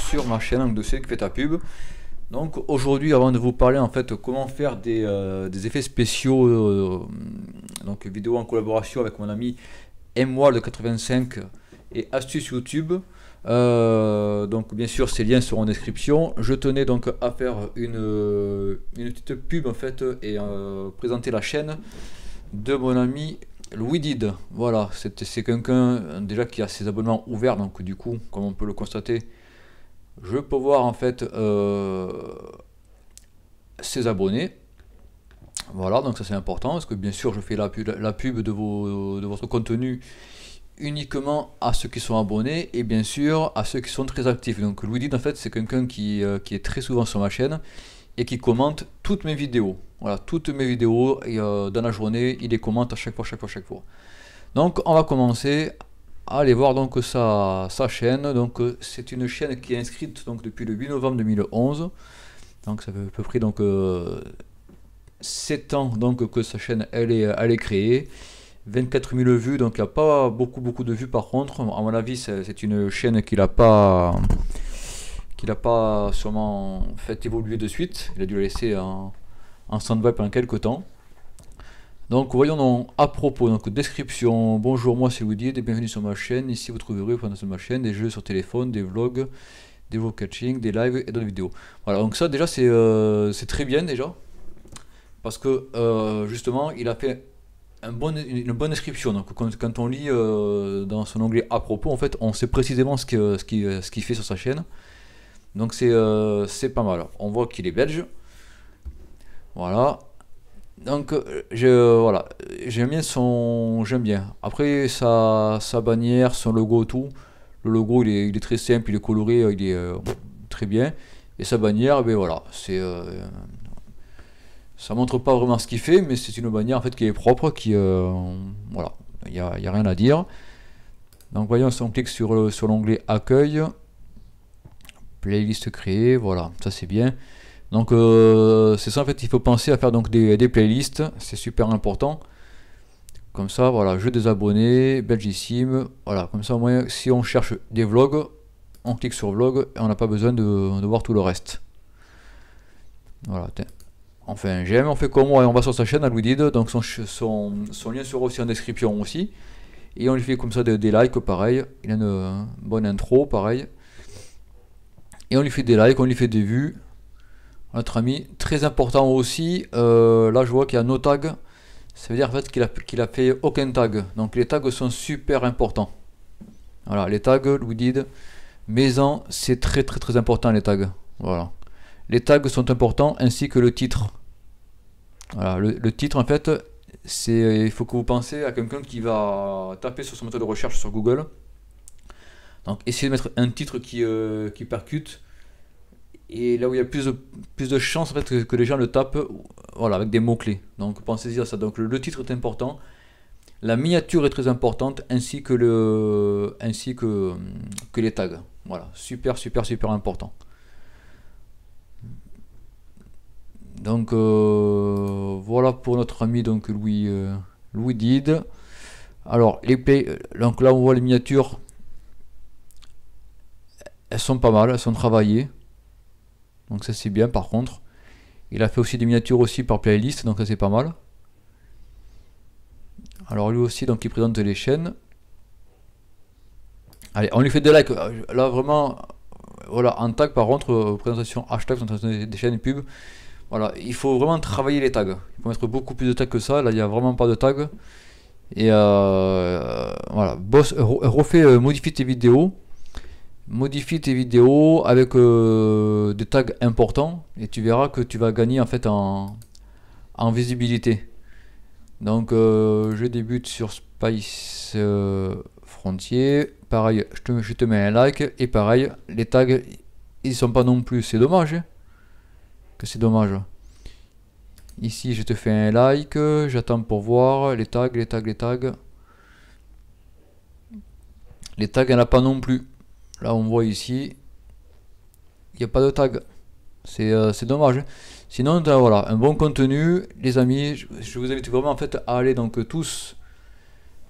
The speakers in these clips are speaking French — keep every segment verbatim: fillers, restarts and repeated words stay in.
Sur ma chaîne Angle de C qui fait ta pub. Donc aujourd'hui, avant de vous parler en fait comment faire des, euh, des effets spéciaux, euh, donc vidéo en collaboration avec mon ami Emwald quatre-vingt-cinq et Astuce YouTube. Euh, donc bien sûr, ces liens seront en description. Je tenais donc à faire une, une petite pub en fait et euh, présenter la chaîne de mon ami Louis Did. Voilà, c'est quelqu'un déjà qui a ses abonnements ouverts, donc du coup, comme on peut le constater, je peux voir en fait euh, ses abonnés. Voilà, donc ça c'est important parce que bien sûr je fais la pub, la pub de, vos, de votre contenu uniquement à ceux qui sont abonnés et bien sûr à ceux qui sont très actifs. Donc Louis Did en fait c'est quelqu'un qui, euh, qui est très souvent sur ma chaîne et qui commente toutes mes vidéos. Voilà, toutes mes vidéos et, euh, dans la journée il les commente à chaque fois, chaque fois, chaque fois. Donc on va commencer. Allez voir donc sa, sa chaîne. Donc c'est une chaîne qui est inscrite donc depuis le huit novembre deux mille onze. Donc ça fait à peu près donc euh, sept ans donc que sa chaîne elle est, elle est créée. vingt-quatre mille vues, donc il n'y a pas beaucoup beaucoup de vues par contre. À mon avis c'est une chaîne qu'il n'a pas qu'il n'a pas sûrement fait évoluer de suite. Il a dû la laisser en, en stand-by pendant quelques temps. Donc voyons donc, à propos, donc description, bonjour moi c'est Louis Did et bienvenue sur ma chaîne, ici vous trouverez pendant sur ma chaîne des jeux sur téléphone, des vlogs, des vlog catching, des lives et d'autres vidéos. Voilà, donc ça déjà c'est euh, très bien déjà, parce que euh, justement il a fait un bon, une bonne description, donc quand, quand on lit euh, dans son onglet à propos, en fait on sait précisément ce qu'il ce qui, ce qui fait sur sa chaîne, donc c'est euh, pas mal. On voit qu'il est belge, voilà. Donc je, voilà, j'aime bien son, j'aime bien. Après sa, sa bannière, son logo, tout. Le logo il est, il est très simple, il est coloré, il est euh, très bien. Et sa bannière, ben voilà, c'est, euh, ça montre pas vraiment ce qu'il fait, mais c'est une bannière en fait qui est propre, qui, euh, voilà, il n'y a, y a rien à dire. Donc voyons, si on clique sur le, sur l'onglet accueil, playlist créée, voilà, ça c'est bien. Donc euh, c'est ça en fait, il faut penser à faire donc des, des playlists, c'est super important. Comme ça, voilà, jeu des abonnés, belgissime, voilà, comme ça au moins si on cherche des vlogs, on clique sur vlog et on n'a pas besoin de, de voir tout le reste. Voilà, on fait un j'aime, on fait comme moi et on va sur sa chaîne à Louis Did, donc son, son, son lien sera aussi en description aussi. Et on lui fait comme ça des, des likes, pareil, il a une, une bonne intro, pareil. Et on lui fait des likes, on lui fait des vues. Notre ami, très important aussi, euh, là je vois qu'il y a no tag, ça veut dire en fait qu'il a, qu'il a fait aucun tag, donc les tags sont super importants. Voilà, les tags, Louis Did, maison, c'est très très très important les tags, voilà. Les tags sont importants ainsi que le titre. Voilà, le, le titre en fait, c'est, il faut que vous pensez à quelqu'un qui va taper sur son moteur de recherche sur Google. Donc essayez de mettre un titre qui, euh, qui percute. Et là où il y a plus de, plus de chances en fait, que, que les gens le tapent, voilà, avec des mots-clés. Donc pensez-y à ça. Donc le, le titre est important, la miniature est très importante, ainsi que, le, ainsi que, que les tags. Voilà, super, super, super important. Donc euh, voilà pour notre ami donc, Louis, euh, Louis Did. Alors, les play, donc là on voit les miniatures, elles sont pas mal, elles sont travaillées. Donc ça c'est bien. Par contre, il a fait aussi des miniatures aussi par playlist, donc ça c'est pas mal. Alors lui aussi donc il présente les chaînes. Allez, on lui fait des likes. Là vraiment, voilà, en tag par contre, présentation hashtag, présentation des chaînes pub. Voilà, il faut vraiment travailler les tags. Il faut mettre beaucoup plus de tags que ça. Là il n'y a vraiment pas de tags. Et euh, voilà, boss, refais, euh, modifie tes vidéos. Modifie tes vidéos avec euh, des tags importants et tu verras que tu vas gagner en fait en, en visibilité. Donc euh, je débute sur Spice euh, Frontier, pareil je te, je te mets un like et pareil les tags ils sont pas non plus, c'est dommage hein, que c'est dommage. Ici je te fais un like, j'attends pour voir les tags, les tags, les tags. Les tags il n'y en a pas non plus. Là on voit ici, il n'y a pas de tag. c'est euh, dommage. Sinon voilà, un bon contenu les amis, je, je vous invite vraiment en fait à aller donc tous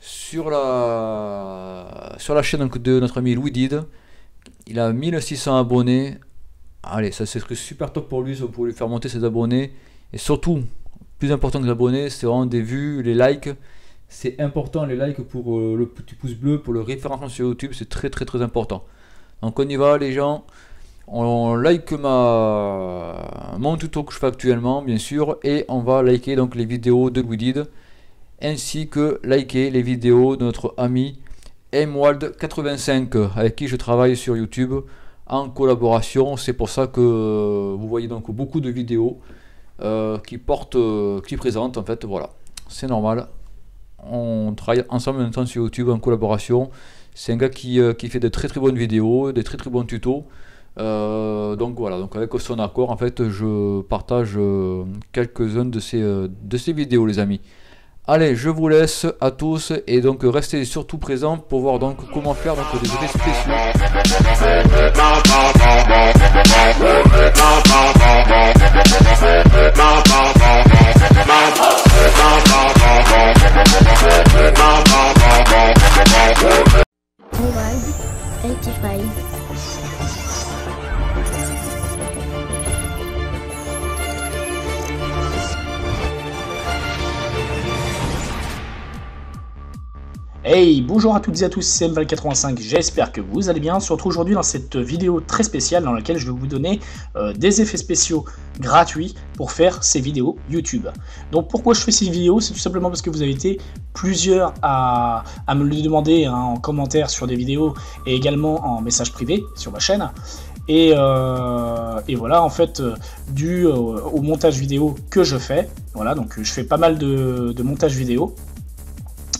sur la sur la chaîne donc, de notre ami Louis Did. Il a mille six cents abonnés, allez ça c'est super top pour lui, pour lui faire monter ses abonnés, et surtout plus important que les abonnés c'est vraiment des vues, les likes. C'est important les likes pour euh, le petit pouce bleu, pour le référencement sur YouTube, c'est très très très important. Donc on y va les gens, on like ma... mon tuto que je fais actuellement bien sûr, et on va liker donc les vidéos de Louis Did, ainsi que liker les vidéos de notre ami Emwald quatre-vingt-cinq avec qui je travaille sur YouTube en collaboration. C'est pour ça que vous voyez donc beaucoup de vidéos euh, qui portent, euh, qui présentent en fait, voilà, c'est normal. On travaille ensemble maintenant sur YouTube en collaboration. C'est un gars qui, euh, qui fait de très très bonnes vidéos, des très très bons tutos. Euh, donc voilà, donc avec son accord en fait je partage euh, quelques-unes de ces euh, de ces vidéos les amis. Allez, je vous laisse à tous et donc restez surtout présents pour voir donc comment faire donc des effets spéciaux. Wididid eighty-five. Hey, bonjour à toutes et à tous, c'est Emwald quatre-vingt-cinq, j'espère que vous allez bien. On se retrouve aujourd'hui dans cette vidéo très spéciale dans laquelle je vais vous donner euh, des effets spéciaux gratuits pour faire ces vidéos YouTube. Donc pourquoi je fais ces vidéos, c'est tout simplement parce que vous avez été plusieurs à, à me le demander hein, en commentaire sur des vidéos et également en message privé sur ma chaîne. Et, euh, et voilà en fait dû euh, au montage vidéo que je fais, voilà donc je fais pas mal de, de montage vidéo.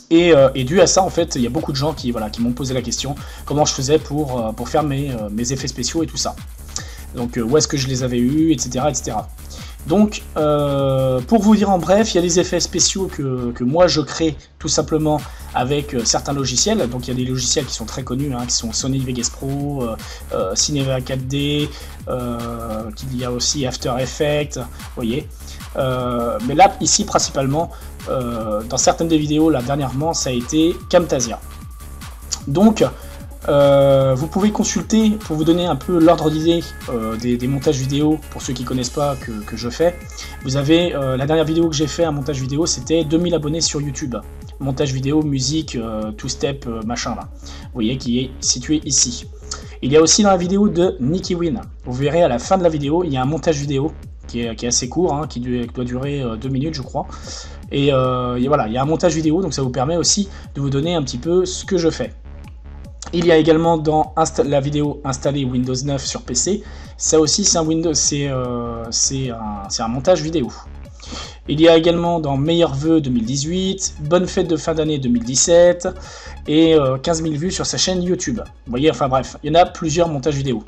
Et, euh, et dû à ça, en fait, il y a beaucoup de gens qui, voilà, qui m'ont posé la question comment je faisais pour, euh, pour faire mes, euh, mes effets spéciaux et tout ça. Donc, euh, où est-ce que je les avais eus, et cetera, et cetera. Donc, euh, pour vous dire en bref, il y a des effets spéciaux que, que moi je crée tout simplement avec euh, certains logiciels. Donc, il y a des logiciels qui sont très connus, hein, qui sont Sony Vegas Pro, euh, euh, Cinema quatre D, euh, qu'il y a aussi After Effects, vous voyez. Euh, mais là, ici, principalement, Euh, dans certaines des vidéos là dernièrement ça a été Camtasia. Donc euh, vous pouvez consulter pour vous donner un peu l'ordre d'idée euh, des, des montages vidéo pour ceux qui connaissent pas que, que je fais. Vous avez euh, la dernière vidéo que j'ai fait un montage vidéo, c'était deux mille abonnés sur YouTube, montage vidéo musique euh, two step euh, machin là, vous voyez, qui est situé ici. Il y a aussi dans la vidéo de Nicky Wynn, vous verrez à la fin de la vidéo il y a un montage vidéo qui est, qui est assez court, hein, qui doit durer deux minutes je crois. Et, euh, et voilà, il y a un montage vidéo, donc ça vous permet aussi de vous donner un petit peu ce que je fais. Il y a également dans la vidéo installer Windows neuf sur P C, ça aussi c'est un Windows, c'est euh, un, un montage vidéo. Il y a également dans Meilleurs Vœux deux mille dix-huit, Bonne Fête de fin d'année deux mille dix-sept et euh, quinze mille vues sur sa chaîne YouTube. Vous voyez, enfin bref, il y en a plusieurs montages vidéo.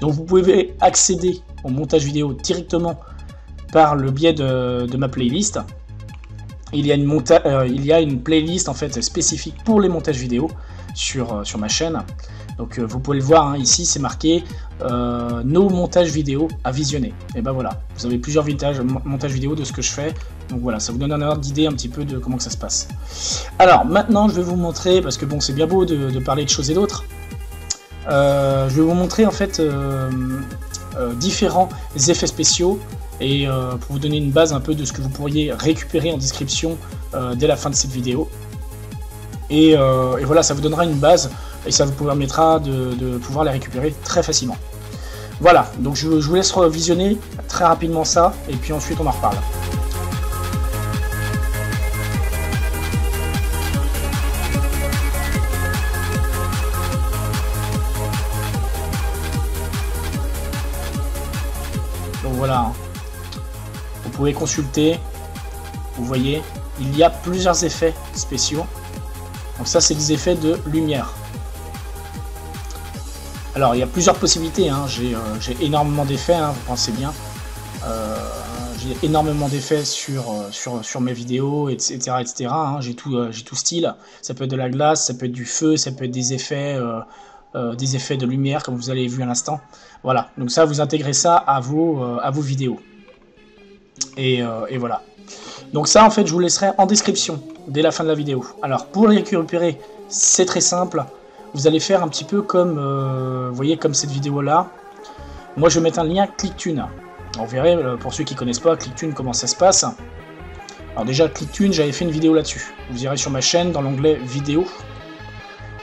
Donc vous pouvez accéder au montage vidéo directement par le biais de, de ma playlist. Il y a une monta euh, il y a une playlist en fait spécifique pour les montages vidéo sur, euh, sur ma chaîne. Donc euh, vous pouvez le voir hein, ici, c'est marqué euh, nos montages vidéo à visionner. Et ben voilà, vous avez plusieurs montages, montages vidéo de ce que je fais. Donc voilà, ça vous donne un ordre d'idée un petit peu de comment que ça se passe. Alors maintenant, je vais vous montrer, parce que bon, c'est bien beau de, de parler de choses et d'autres. Euh, je vais vous montrer en fait euh, euh, différents effets spéciaux et euh, pour vous donner une base un peu de ce que vous pourriez récupérer en description euh, dès la fin de cette vidéo. Et, euh, et voilà, ça vous donnera une base et ça vous permettra de, de pouvoir les récupérer très facilement. Voilà, donc je, je vous laisse revisionner très rapidement ça et puis ensuite on en reparle. Voilà, vous pouvez consulter, vous voyez, il y a plusieurs effets spéciaux. Donc ça, c'est des effets de lumière. Alors, il y a plusieurs possibilités, hein. J'ai euh, j'ai énormément d'effets, hein, vous pensez bien. Euh, j'ai énormément d'effets sur, sur, sur mes vidéos, et cetera et cetera hein. J'ai tout, euh, j'ai tout style. Ça peut être de la glace, ça peut être du feu, ça peut être des effets... Euh, euh, des effets de lumière comme vous avez vu à l'instant. Voilà, donc ça, vous intégrez ça à vos, euh, à vos vidéos. Et, euh, et voilà. Donc ça, en fait, je vous laisserai en description dès la fin de la vidéo. Alors, pour les récupérer, c'est très simple. Vous allez faire un petit peu comme, euh, vous voyez, comme cette vidéo-là. Moi, je vais mettre un lien ClickTune. On verrait, pour ceux qui ne connaissent pas ClickTune, comment ça se passe. Alors déjà, ClickTune, j'avais fait une vidéo là-dessus. Vous irez sur ma chaîne, dans l'onglet « Vidéo ».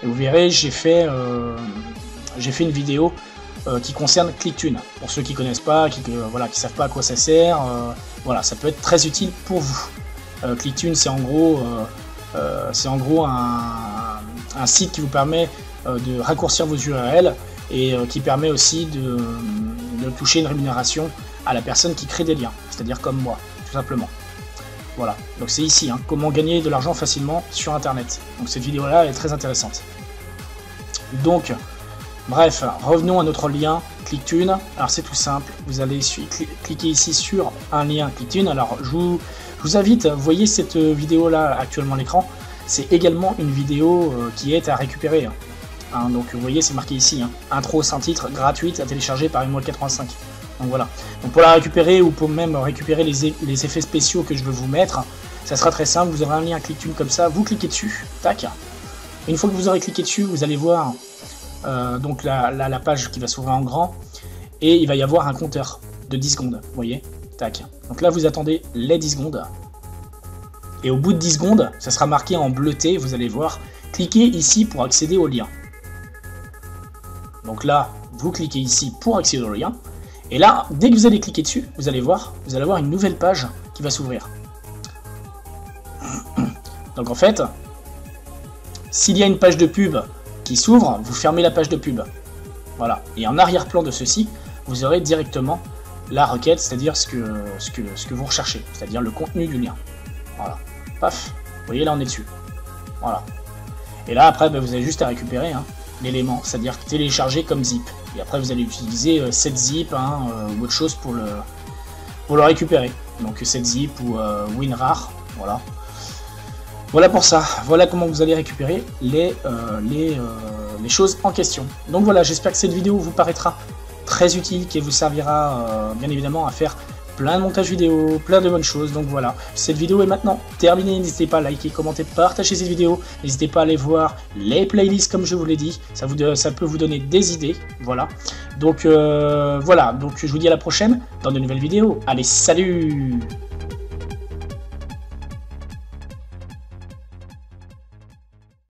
Et vous verrez, j'ai fait, euh, j'ai fait une vidéo euh, qui concerne ClickTune. Pour ceux qui ne connaissent pas, qui ne euh, voilà, qui savent pas à quoi ça sert, euh, voilà, ça peut être très utile pour vous. Euh, ClickTune, c'est en gros, euh, euh, c'est en gros un, un site qui vous permet euh, de raccourcir vos U R L et euh, qui permet aussi de, de toucher une rémunération à la personne qui crée des liens, c'est-à-dire comme moi, tout simplement. Voilà, donc c'est ici, hein, comment gagner de l'argent facilement sur Internet. Donc cette vidéo-là est très intéressante. Donc, bref, revenons à notre lien ClickTune. Alors c'est tout simple, vous allez cliquer ici sur un lien ClickTune. Alors je vous, je vous invite, vous voyez cette vidéo-là actuellement à l'écran, c'est également une vidéo euh, qui est à récupérer. Hein. Hein, donc vous voyez, c'est marqué ici, hein, intro sans titre, gratuite, à télécharger par Emwald quatre-vingt-cinq. Donc voilà, donc pour la récupérer ou pour même récupérer les, les effets spéciaux que je veux vous mettre, ça sera très simple, vous aurez un lien ClickTune comme ça, vous cliquez dessus, tac. Une fois que vous aurez cliqué dessus, vous allez voir euh, donc la, la, la page qui va s'ouvrir en grand et il va y avoir un compteur de dix secondes, vous voyez, tac. Donc là vous attendez les dix secondes et au bout de dix secondes, ça sera marqué en bleuté, vous allez voir, cliquez ici pour accéder au lien. Donc là, vous cliquez ici pour accéder au lien. Et là, dès que vous allez cliquer dessus, vous allez voir, vous allez avoir une nouvelle page qui va s'ouvrir. Donc en fait, s'il y a une page de pub qui s'ouvre, vous fermez la page de pub. Voilà. Et en arrière-plan de ceci, vous aurez directement la requête, c'est-à-dire ce que, ce, que, ce que vous recherchez, c'est-à-dire le contenu du lien. Voilà. Paf. Vous voyez, là, on est dessus. Voilà. Et là, après, ben, vous avez juste à récupérer, hein, l'élément, c'est-à-dire télécharger comme zip. Et après, vous allez utiliser euh, cette zip, hein, euh, ou autre chose pour le, pour le récupérer. Donc cette zip ou euh, WinRAR, voilà. Voilà pour ça. Voilà comment vous allez récupérer les, euh, les, euh, les choses en question. Donc voilà, j'espère que cette vidéo vous paraîtra très utile, qui vous servira euh, bien évidemment à faire plein de montages vidéo, plein de bonnes choses. Donc voilà, cette vidéo est maintenant terminée. N'hésitez pas à liker, commenter, partager cette vidéo. N'hésitez pas à aller voir les playlists comme je vous l'ai dit. Ça, vous, ça peut vous donner des idées. Voilà. Donc euh, voilà. Donc je vous dis à la prochaine dans de nouvelles vidéos. Allez, salut!